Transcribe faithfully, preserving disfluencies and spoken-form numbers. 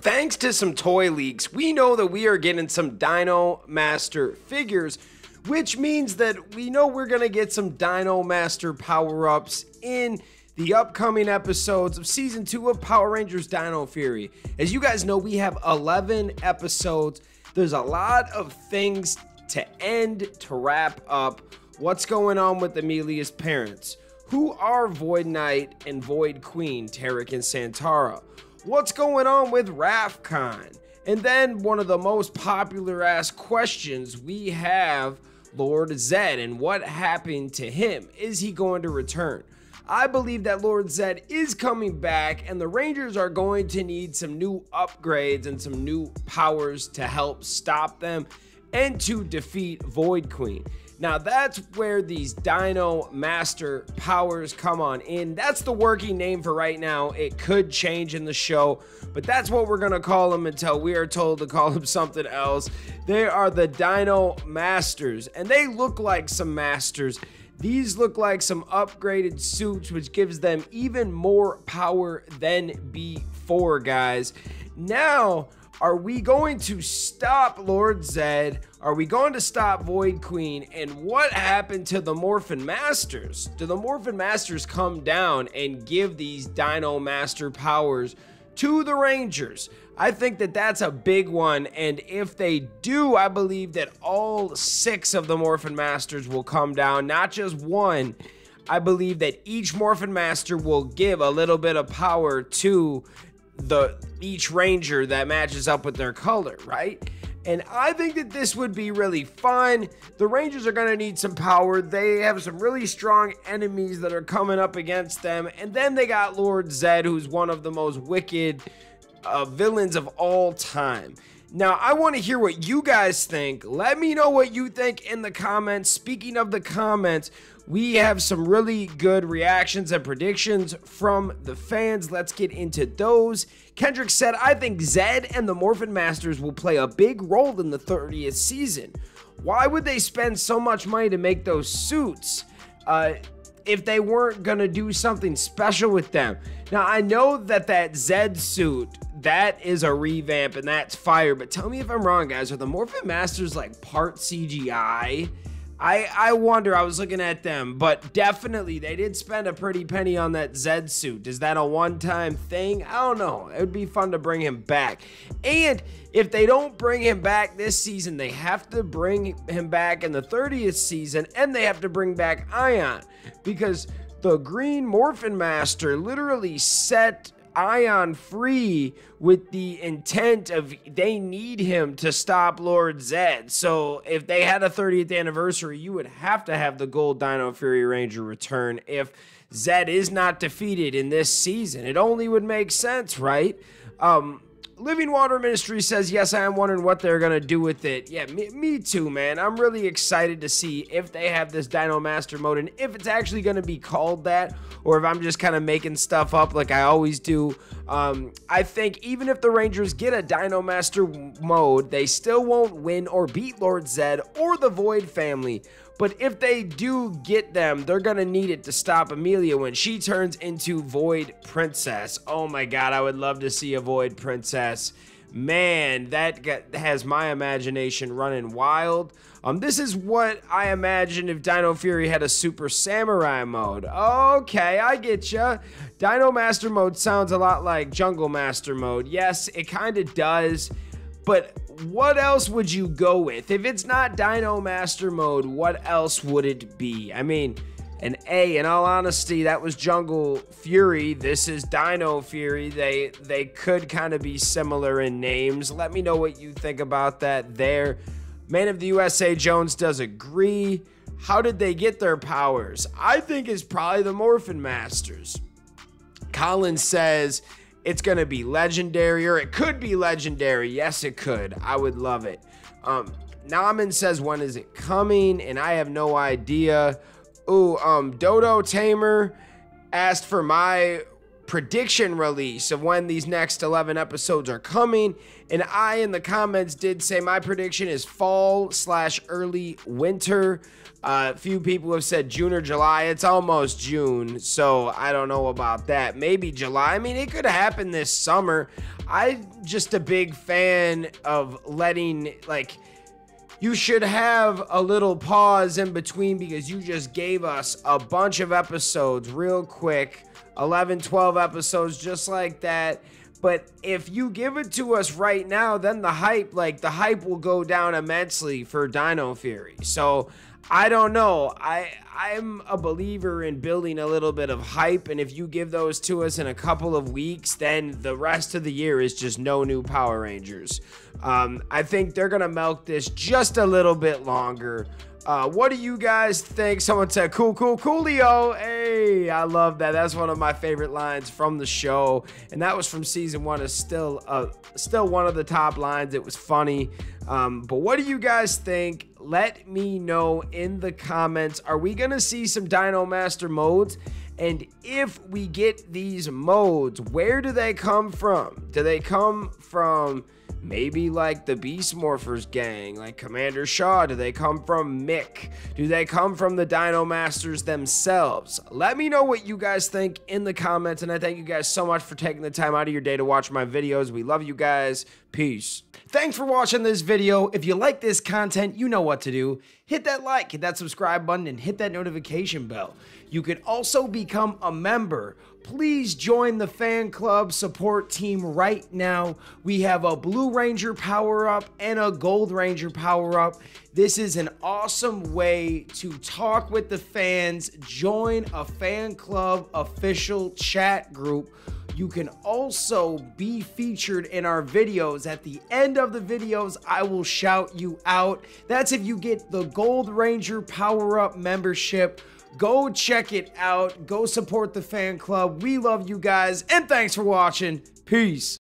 thanks to some toy leaks, we know that we are getting some Dino Master figures, which means that we know we're going to get some Dino Master power-ups in the upcoming episodes of Season two of Power Rangers Dino Fury. As you guys know, we have eleven episodes. There's a lot of things to end, to wrap up. What's going on with Amelia's parents? Who are Void Knight and Void Queen, Tarek and Santara? What's going on with Rafcon? And then one of the most popular asked questions, we have Lord Zed and what happened to him? Is he going to return? I believe that Lord Zed is coming back and the Rangers are going to need some new upgrades and some new powers to help stop them and to defeat Void Queen. Now that's where these Dino Master powers come on in. That's the working name for right now. It could change in the show, but that's what we're gonna call them until we are told to call them something else. They are the Dino Masters and they look like some masters. These look like some upgraded suits, which gives them even more power than before, guys. Now, are we going to stop Lord Zed? Are we going to stop Void Queen? And what happened to the Morphin Masters? Do the Morphin Masters come down and give these Dino Master powers to the Rangers? I think that that's a big one, and if they do, I believe that all six of the Morphin Masters will come down, not just one. I believe that each Morphin Master will give a little bit of power to the each Ranger that matches up with their color, right? And I think that this would be really fun. The Rangers are going to need some power. They have some really strong enemies that are coming up against them. And then they got Lord Zed, who's one of the most wicked uh, villains of all time. Now, I want to hear what you guys think. Let me know what you think in the comments. Speaking of the comments, we have some really good reactions and predictions from the fans. Let's get into those. Kendrick said, I think Zed and the Morphin Masters will play a big role in the thirtieth season. Why would they spend so much money to make those suits? Uh... if they weren't gonna do something special with them. Now, I know that that Zed suit, that is a revamp and that's fire, but tell me if I'm wrong, guys, are the Morphin Masters like part C G I? I, I wonder, I was looking at them, but definitely they did spend a pretty penny on that Zed suit. Is that a one-time thing? I don't know. It would be fun to bring him back. And if they don't bring him back this season, they have to bring him back in the thirtieth season, and they have to bring back Ion, because the Green Morphin Master literally set Ion free with the intent of they need him to stop Lord Zed. So if they had a thirtieth anniversary, you would have to have the Gold Dino Fury Ranger return if Zed is not defeated in this season. It only would make sense, right? Um, Living Water Ministry says, yes, I am wondering what they're going to do with it. Yeah, me, me too, man. I'm really excited to see if they have this Dino Master mode and if it's actually going to be called that or if I'm just kind of making stuff up like I always do. Um, I think even if the Rangers get a Dino Master mode, they still won't win or beat Lord Zed or the Void family. But if they do get them, they're going to need it to stop Amelia when she turns into Void Princess. Oh my God, I would love to see a Void Princess. Man, that got, has my imagination running wild. Um, this is what I imagined if Dino Fury had a Super Samurai mode. Okay, I get ya. Dino Master mode sounds a lot like Jungle Master mode. Yes, it kind of does, but what else would you go with? If it's not Dino Master mode, what else would it be? I mean, an A, in all honesty, that was Jungle Fury. This is Dino Fury. They they could kind of be similar in names. Let me know what you think about that there. Man of the U S A Jones does agree. How did they get their powers? I think it's probably the Morphin Masters. Colin says, it's going to be legendary, or it could be legendary. Yes, it could. I would love it. Um, Naman says, when is it coming? And I have no idea. Ooh, um, Dodo Tamer asked for my prediction release of when these next eleven episodes are coming, and I in the comments did say my prediction is fall slash early winter. Uh, few people have said June or July. It's almost June, so I don't know about that. Maybe July. I mean, it could happen this summer. I'm just a big fan of letting, like, you should have a little pause in between, because you just gave us a bunch of episodes real quick, eleven, twelve episodes just like that. But if you give it to us right now, then the hype, like the hype will go down immensely for Dino Fury. So I don't know. I, I'm a believer in building a little bit of hype. And if you give those to us in a couple of weeks, then the rest of the year is just no new Power Rangers. Um, I think they're going to milk this just a little bit longer. Uh, what do you guys think? Someone said, cool, cool, coolio. Hey, I love that. That's one of my favorite lines from the show. And that was from season one. It's still, uh, still one of the top lines. It was funny. Um, but what do you guys think? Let me know in the comments. Are we going to see some Dino Master modes? And if we get these modes, where do they come from? Do they come from maybe like the Beast Morphers gang, like Commander Shaw? Do they come from Mick? Do they come from the Dino Masters themselves? Let me know what you guys think in the comments, and I thank you guys so much for taking the time out of your day to watch my videos. We love you guys. Peace. Thanks for watching this video. If you like this content, you know what to do. Hit that like, hit that subscribe button, and hit that notification bell. You can also become a member. Please join the fan club support team right now. We have a Blue Ranger power-up and a Gold Ranger power-up. This is an awesome way to talk with the fans. Join a fan club official chat group. You can also be featured in our videos. At the end of the videos, I will shout you out. That's if you get the Gold Ranger power-up membership. Go check it out. Go support the fan club. We love you guys, and thanks for watching. Peace.